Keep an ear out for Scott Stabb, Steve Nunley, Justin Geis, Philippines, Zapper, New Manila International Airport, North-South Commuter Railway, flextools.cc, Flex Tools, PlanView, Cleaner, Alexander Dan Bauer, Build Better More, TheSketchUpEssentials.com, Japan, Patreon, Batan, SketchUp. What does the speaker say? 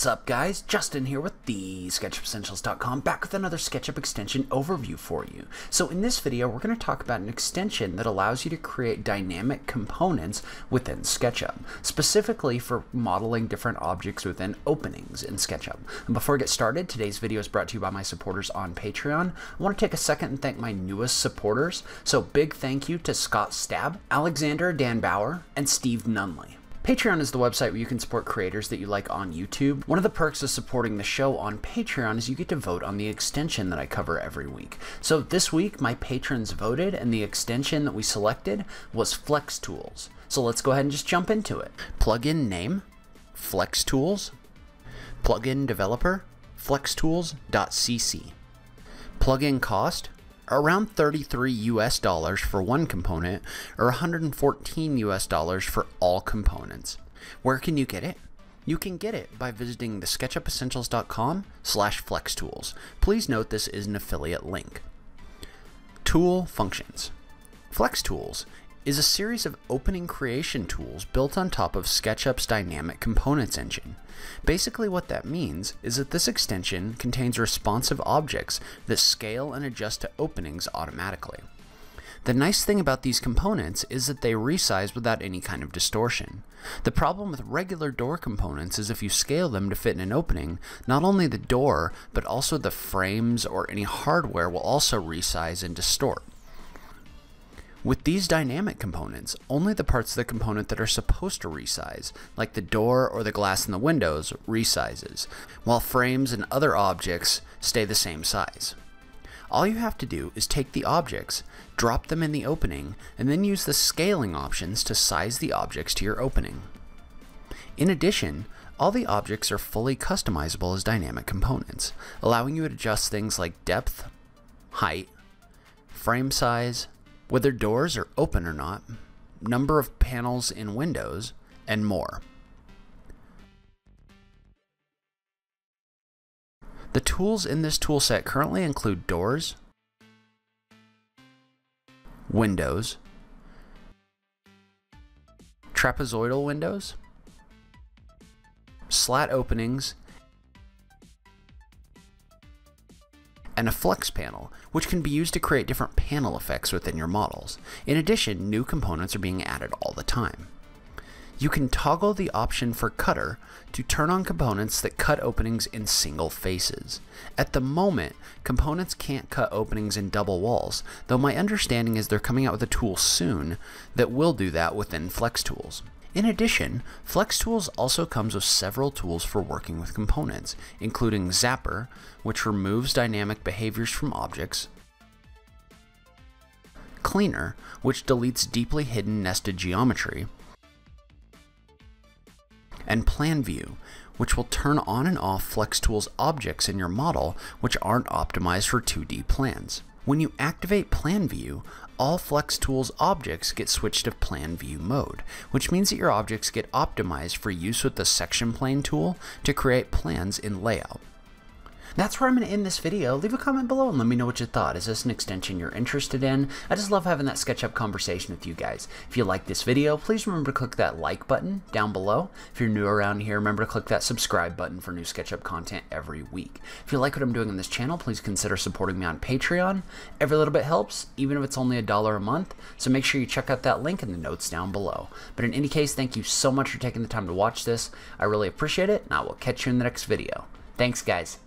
What's up, guys? Justin here with TheSketchUpEssentials.com, back with another SketchUp extension overview for you. So in this video, we're going to talk about an extension that allows you to create dynamic components within SketchUp, specifically for modeling different objects within openings in SketchUp. And before I get started, today's video is brought to you by my supporters on Patreon. I want to take a second and thank my newest supporters. So big thank you to Scott Stabb, Alexander Dan Bauer, and Steve Nunley. Patreon is the website where you can support creators that you like on YouTube. One of the perks of supporting the show on Patreon is you get to vote on the extension that I cover every week. So this week, my patrons voted, and the extension that we selected was Flex Tools. So let's go ahead and just jump into it. Plugin name, Flex Tools. Plugin developer, flextools.cc. Plugin cost, around $33 US for one component, or $114 US for all components. Where can you get it? You can get it by visiting TheSketchUpEssentials.com/flextools. Please note this is an affiliate link. Tool functions. Flex Tools is a series of opening creation tools built on top of SketchUp's dynamic components engine. Basically what that means is that this extension contains responsive objects that scale and adjust to openings automatically. The nice thing about these components is that they resize without any kind of distortion. The problem with regular door components is if you scale them to fit in an opening, not only the door, but also the frames or any hardware will also resize and distort. With these dynamic components, only the parts of the component that are supposed to resize, like the door or the glass in the windows, resizes, while frames and other objects stay the same size. All you have to do is take the objects, drop them in the opening, and then use the scaling options to size the objects to your opening. In addition, all the objects are fully customizable as dynamic components, allowing you to adjust things like depth, height, frame size, whether doors are open or not, number of panels in windows, and more. The tools in this toolset currently include doors, windows, trapezoidal windows, slat openings, and a flex panel, which can be used to create different panel effects within your models. In addition, new components are being added all the time. You can toggle the option for cutter to turn on components that cut openings in single faces. At the moment, components can't cut openings in double walls, though my understanding is they're coming out with a tool soon that will do that within Flex Tools. In addition, Flex Tools also comes with several tools for working with components, including Zapper, which removes dynamic behaviors from objects, Cleaner, which deletes deeply hidden nested geometry, and PlanView, which will turn on and off Flex Tools objects in your model which aren't optimized for 2D plans. When you activate PlanView, all Flex Tools objects get switched to PlanView mode, which means that your objects get optimized for use with the Section Plane tool to create plans in layout. That's where I'm going to end this video. Leave a comment below and let me know what you thought. Is this an extension you're interested in? I just love having that SketchUp conversation with you guys. If you like this video, please remember to click that like button down below. If you're new around here, remember to click that subscribe button for new SketchUp content every week. If you like what I'm doing on this channel, please consider supporting me on Patreon. Every little bit helps, even if it's only $1 a month. So make sure you check out that link in the notes down below. But in any case, thank you so much for taking the time to watch this. I really appreciate it, and I will catch you in the next video. Thanks, guys.